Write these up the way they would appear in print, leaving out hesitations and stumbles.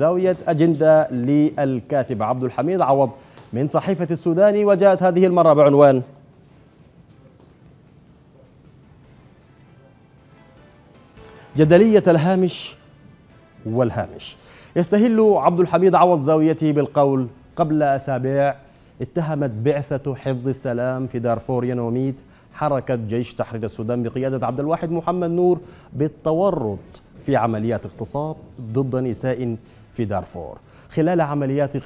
زاوية أجندة للكاتب عبد الحميد عوض من صحيفة السوداني، وجاءت هذه المرة بعنوان جدلية الهامش والهامش. يستهل عبد الحميد عوض زاويته بالقول: قبل أسابيع اتهمت بعثة حفظ السلام في دارفور يونوميد حركة جيش تحرير السودان بقيادة عبد الواحد محمد نور بالتورط في عمليات اغتصاب ضد نساء في دارفور خلال عمليات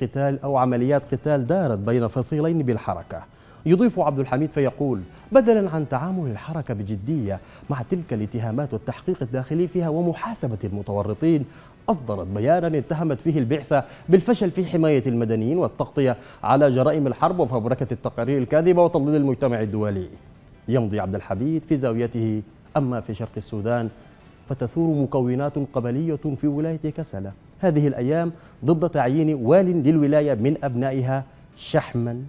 قتال دارت بين فصيلين بالحركة. يضيف عبد الحميد فيقول: بدلا عن تعامل الحركة بجدية مع تلك الاتهامات والتحقيق الداخلي فيها ومحاسبة المتورطين، أصدرت بيانا اتهمت فيه البعثة بالفشل في حماية المدنيين والتغطية على جرائم الحرب وفبركة التقارير الكاذبة وتضليل المجتمع الدولي. يمضي عبد الحميد في زاويته: أما في شرق السودان فتثور مكونات قبلية في ولاية كسلة هذه الأيام ضد تعيين وال للولاية من أبنائها شحما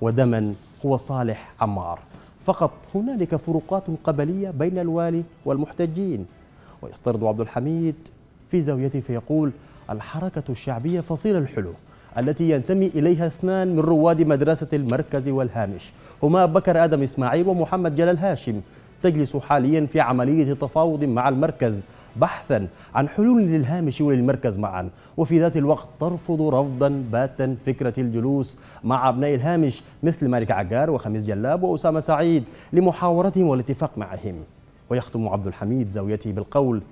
ودما، هو صالح عمار، فقط هنالك فروقات قبلية بين الوالي والمحتجين. ويسترد عبد الحميد في زاويته فيقول: الحركة الشعبية فصيل الحلو التي ينتمي إليها اثنان من رواد مدرسة المركز والهامش هما بكر آدم إسماعيل ومحمد جلال هاشم تجلس حاليا في عملية تفاوض مع المركز بحثا عن حلول للهامش وللمركز معا، وفي ذات الوقت ترفض رفضا باتا فكرة الجلوس مع أبناء الهامش مثل مالك عقار وخميس جلاب وأسامة سعيد لمحاورتهم والاتفاق معهم. ويختم عبد الحميد زاويته بالقول: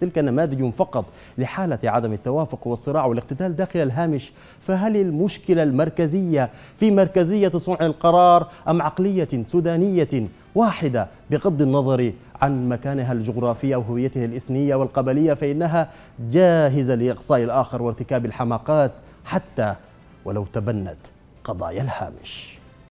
تلك نماذج فقط لحالة عدم التوافق والصراع والاقتتال داخل الهامش، فهل المشكلة المركزية في مركزية صنع القرار أم عقلية سودانية واحدة بغض النظر عن مكانها الجغرافي أو هويته الإثنية والقبلية، فإنها جاهزة لإقصاء الآخر وارتكاب الحماقات حتى ولو تبنت قضايا الهامش.